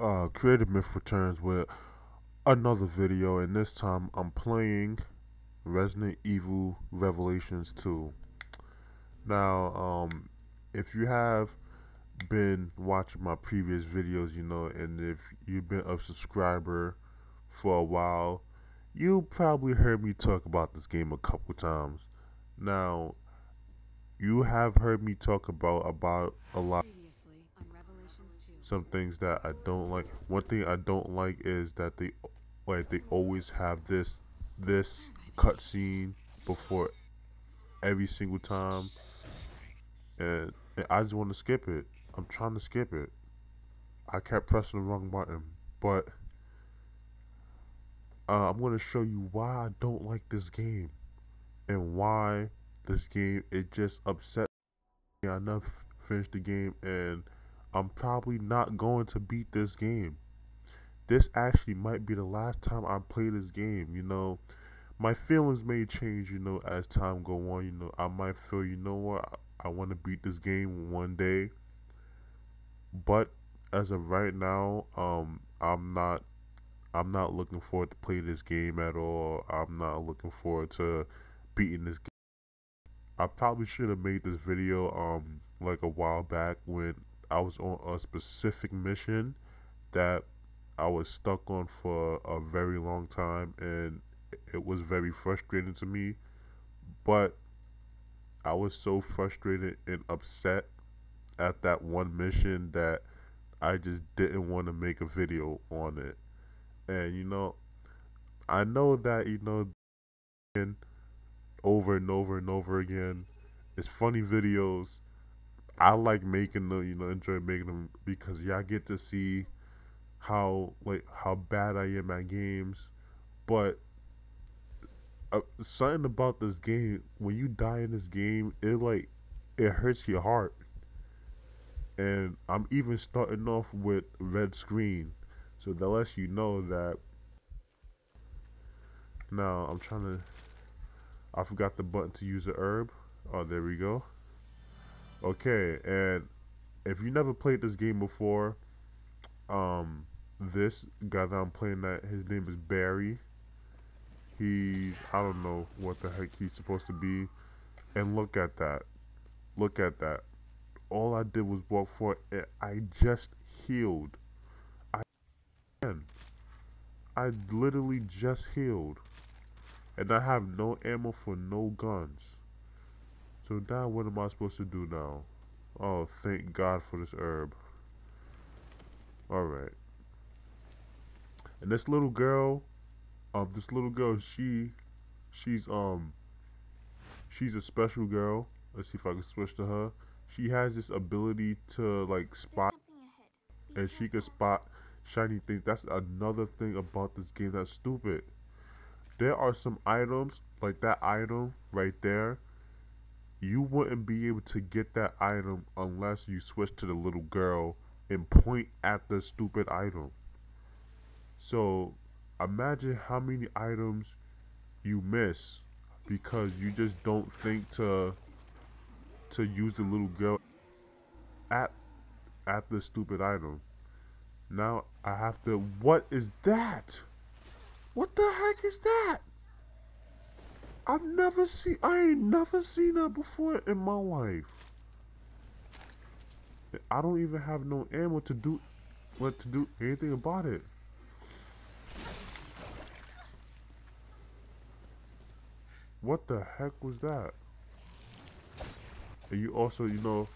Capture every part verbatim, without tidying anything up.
Uh, Creative Myth returns with another video, and this time I'm playing Resident Evil Revelations two. Now, um, if you have been watching my previous videos, you know, and if you've been a subscriber for a while, you probably heard me talk about this game a couple times. Now, you have heard me talk about about a lot. Some things that I don't like. One thing I don't like is that they, like, they always have this, this cutscene before every single time, and, and I just want to skip it. I'm trying to skip it. I kept pressing the wrong button, but uh, I'm gonna show you why I don't like this game, and why this game it just upset me. I never finished the game, and I'm probably not going to beat this game. This actually might be the last time I play this game, you know. My feelings may change, you know, as time go on, you know. I might feel, you know what, I, I want to beat this game one day. But as of right now, um, I'm not, I'm not looking forward to play this game at all. I'm not looking forward to beating this game. I probably should have made this video, um, like a while back when I was on a specific mission that I was stuck on for a very long time, and it was very frustrating to me. But I was so frustrated and upset at that one mission that I just didn't want to make a video on it. And you know, I know that, you know, over and over and over again, it's funny videos. I like making them, you know, enjoy making them, because y'all get to see how, like, how bad I am at games. But uh, something about this game, when you die in this game, it, like, it hurts your heart. And I'm even starting off with red screen, so that lets you know that. Now I'm trying to, I forgot the button to use the herb. Oh, there we go. Okay, and if you never played this game before, um, this guy that I'm playing that, his name is Barry. He's, I don't know what the heck he's supposed to be. And look at that. Look at that. All I did was walk for it. I just healed. I, I literally just healed. And I have no ammo for no guns. So now what am I supposed to do now? Oh, thank God for this herb. Alright. And this little girl, um, this little girl, she, she's, um, she's a special girl. Let's see if I can switch to her. She has this ability to, like, spot, and she can spot shiny things. That's another thing about this game that's stupid. There are some items, like that item right there, you wouldn't be able to get that item unless you switch to the little girl and point at the stupid item. So imagine how many items you miss because you just don't think to to use the little girl at at the stupid item. Now I have to, what is that? What the heck is that? I've never seen, I ain't never seen that before in my life. I don't even have no ammo to do, what to do anything about it. What the heck was that? And you also, you know,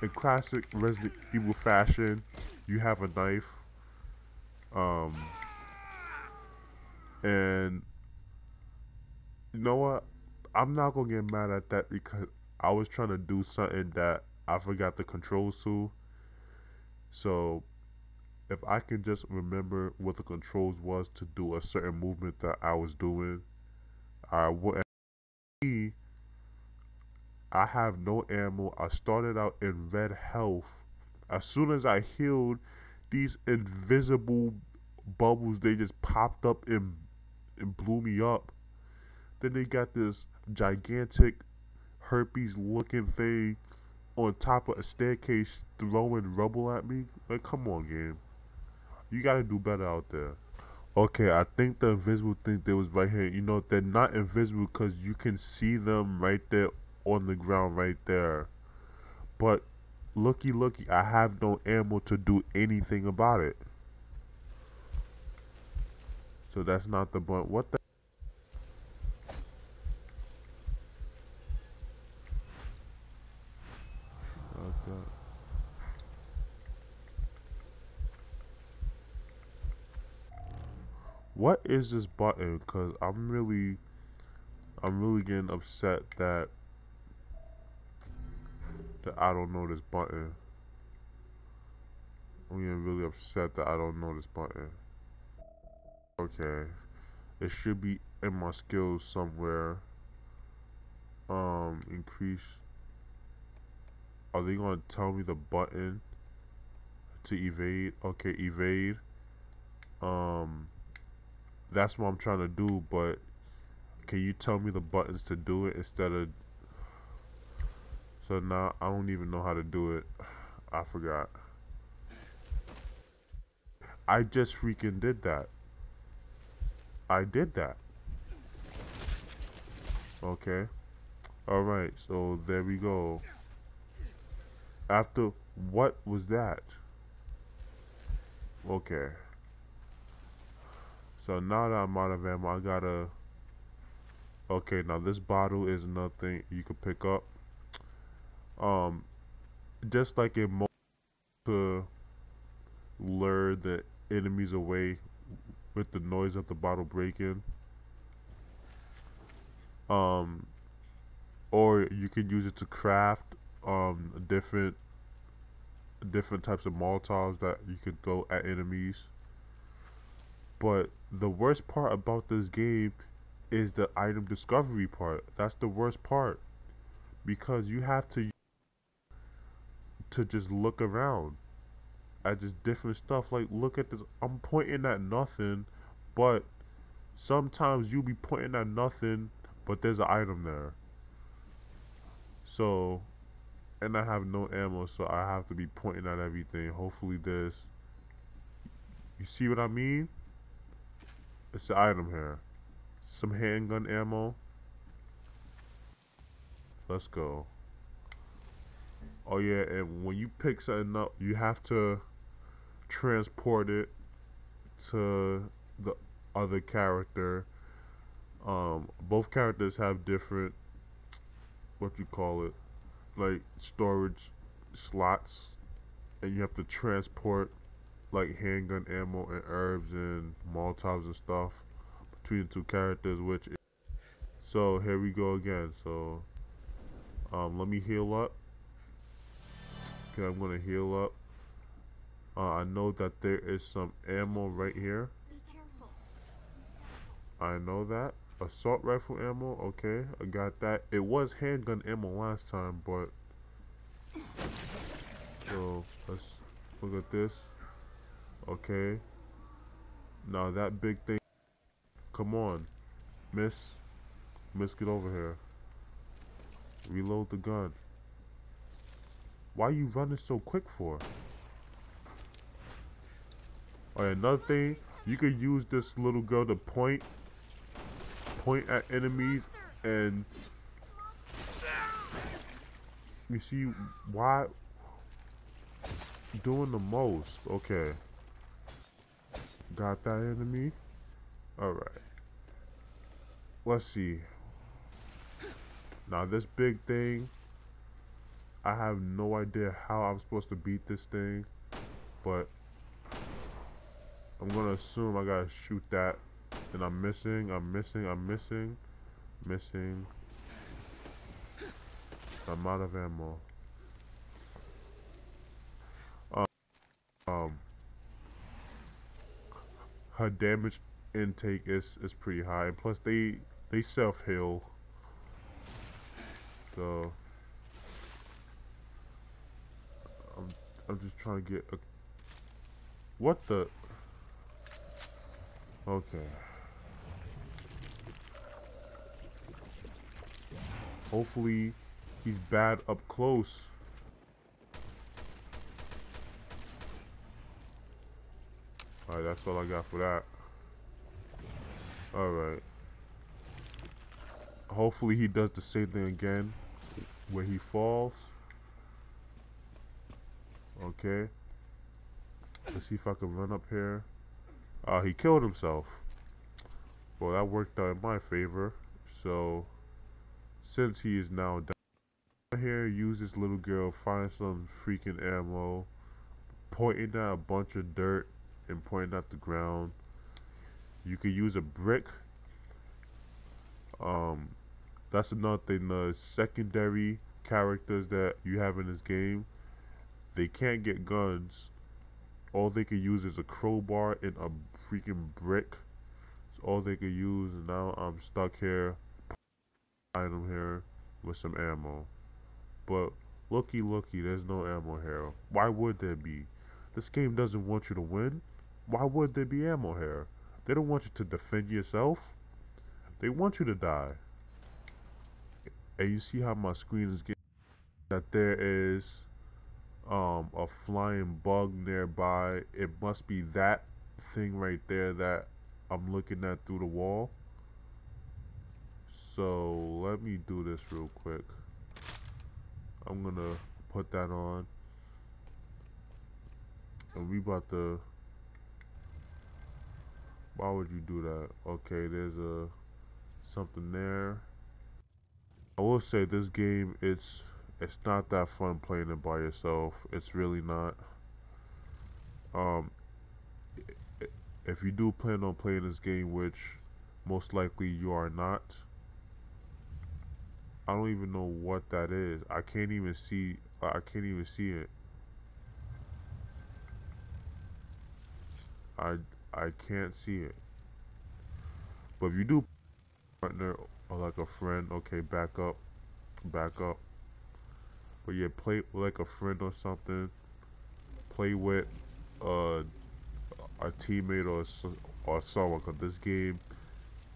in classic Resident Evil fashion, you have a knife. Um, and you know what? I'm not gonna get mad at that because I was trying to do something that I forgot the controls to. So if I can just remember what the controls was to do a certain movement that I was doing, I wouldn't. I have no ammo. I started out in red health. As soon as I healed, these invisible bubbles, they just popped up and, and blew me up. Then they got this gigantic herpes looking thing on top of a staircase throwing rubble at me. Like, come on, game. You gotta do better out there. Okay, I think the invisible thing that was right here. You know, they're not invisible because you can see them right there on the ground right there. But looky, looky, I have no ammo to do anything about it. So that's not the button. What the? What is this button? Cause I'm really, I'm really getting upset that that I don't know this button. I'm getting really upset that I don't know this button. Okay, it should be in my skills somewhere. Um, increase. Are they gonna tell me the button to evade? Okay, evade. Um. That's what I'm trying to do, but can you tell me the buttons to do it instead of... So now I don't even know how to do it. I forgot. I just freaking did that. I did that. Okay. Alright, so there we go. After... What was that? Okay. So now that I'm out of ammo, I gotta... Okay, now this bottle is nothing you could pick up. Um, just like it mo to lure the enemies away with the noise of the bottle breaking. Um, or you could use it to craft um different different types of Molotovs that you could throw at enemies. But the worst part about this game is the item discovery part. That's the worst part, because you have to to just look around at just different stuff. Like, look at this. I'm pointing at nothing, but sometimes you be pointing at nothing, but there's an item there. So, and I have no ammo, so I have to be pointing at everything. Hopefully this. You see what I mean? It's the item here. Some handgun ammo. Let's go. Oh yeah, and when you pick something up, you have to transport it to the other character. Um, both characters have different, what you call it, like storage slots, and you have to transport like handgun ammo and herbs and Molotovs and stuff between the two characters, which is... So here we go again. So um, let me heal up. Okay, I'm gonna heal up. uh, I know that there is some ammo right here. I know that assault rifle ammo. Okay, I got that. It was handgun ammo last time, but so let's look at this. Okay, now that big thing, come on, miss, miss, get over here, reload the gun. Why are you running so quick for? Alright, another thing, you could use this little girl to point, point at enemies, and you see why doing the most. Okay. Got that enemy. Alright. Let's see. Now this big thing, I have no idea how I'm supposed to beat this thing, but I'm gonna assume I gotta shoot that. And I'm missing, I'm missing, I'm missing, missing. I'm out of ammo. Um, um her damage intake is is pretty high, and plus they they self heal. So I'm I'm just trying to get a... What the? Okay. Hopefully he's bad up close. Alright, that's all I got for that. Alright. Hopefully he does the same thing again where he falls. Okay. Let's see if I can run up here. Uh, he killed himself. Well, that worked out in my favor. So, since he is now down here, use this little girl, find some freaking ammo, pointing at a bunch of dirt and pointing at the ground. You could use a brick. Um, that's another thing. The secondary characters that you have in this game, they can't get guns. All they can use is a crowbar and a freaking brick. It's all they can use. And now I'm stuck here, item here with some ammo. But looky, looky, there's no ammo here. Why would there be? This game doesn't want you to win. Why would there be ammo here? They don't want you to defend yourself. They want you to die. And you see how my screen is getting that there is um, a flying bug nearby. It must be that thing right there that I'm looking at through the wall. So let me do this real quick. I'm gonna put that on. And we about to... Why would you do that? Okay, there's a... something there. I will say this game, it's it's not that fun playing it by yourself. It's really not. Um, if you do plan on playing this game, which most likely you are not, I don't even know what that is. I can't even see. I can't even see it. I I can't see it. But if you do. Partner or like a friend, okay, back up, back up. But yeah, play like a friend or something. Play with uh, a teammate or or someone, because this game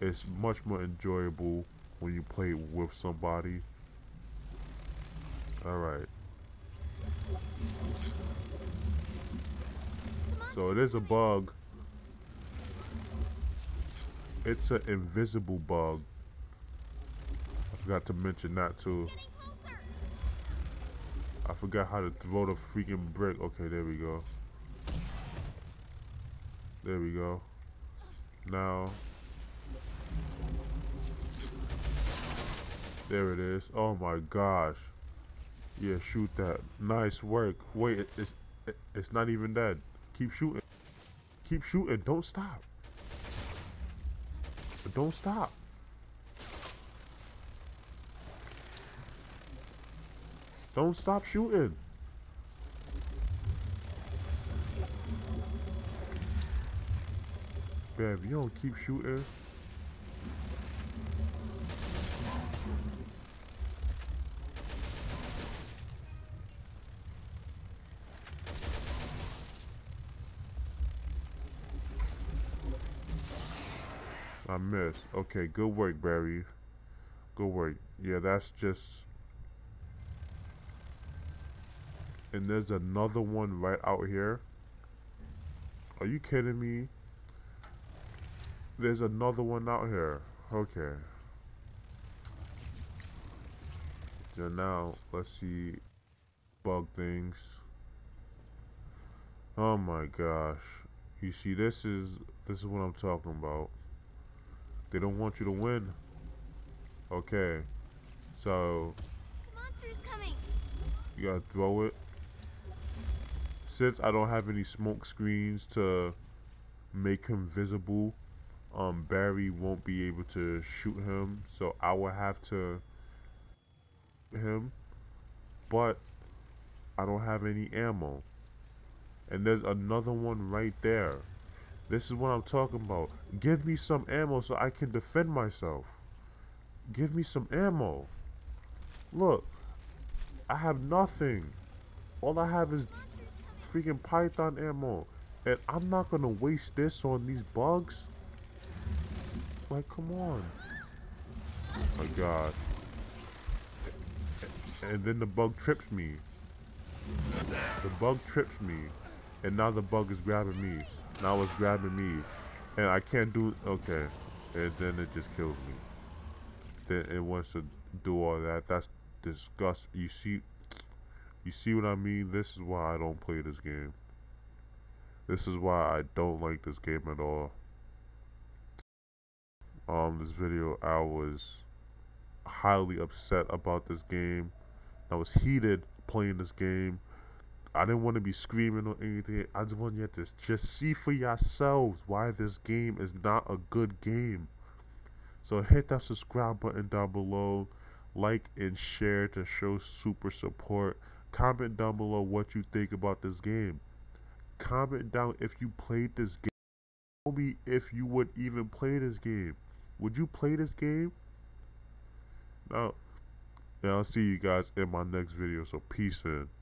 is much more enjoyable when you play with somebody. All right. So it is a bug. It's an invisible bug. I forgot to mention that too. I forgot how to throw the freaking brick. Okay, there we go. There we go. Now. There it is. Oh my gosh. Yeah, shoot that. Nice work. Wait, it, it's, it, it's not even dead. Keep shooting. Keep shooting. Don't stop. But don't stop. Don't stop shooting. Babe, you don't keep shooting. I missed. Okay, good work, Barry. Good work. Yeah, that's just... And there's another one right out here. Are you kidding me? There's another one out here. Okay. So now, let's see... Bug things. Oh my gosh. You see, this is... This is what I'm talking about. They don't want you to win. Okay. So. The monster's coming. You gotta throw it. Since I don't have any smoke screens to make him visible, um, Barry won't be able to shoot him. So I will have to him. But I don't have any ammo. And there's another one right there. This is what I'm talking about. Give me some ammo so I can defend myself. Give me some ammo. Look, I have nothing. All I have is freaking python ammo. And I'm not gonna waste this on these bugs. Like, come on. Oh my god. And then the bug trips me. The bug trips me. And now the bug is grabbing me. now it's grabbing me, and I can't do okay, and then it just kills me. Then it wants to do all that. That's disgust. You see, you see what I mean? This is why I don't play this game. This is why I don't like this game at all. Um, this video, I was highly upset about this game. I was heated playing this game. I didn't want to be screaming or anything. I just want you to just see for yourselves why this game is not a good game. So hit that subscribe button down below. Like and share to show super support. Comment down below what you think about this game. Comment down if you played this game. Tell me if you would even play this game. Would you play this game? Now, now I'll see you guys in my next video. So peace in.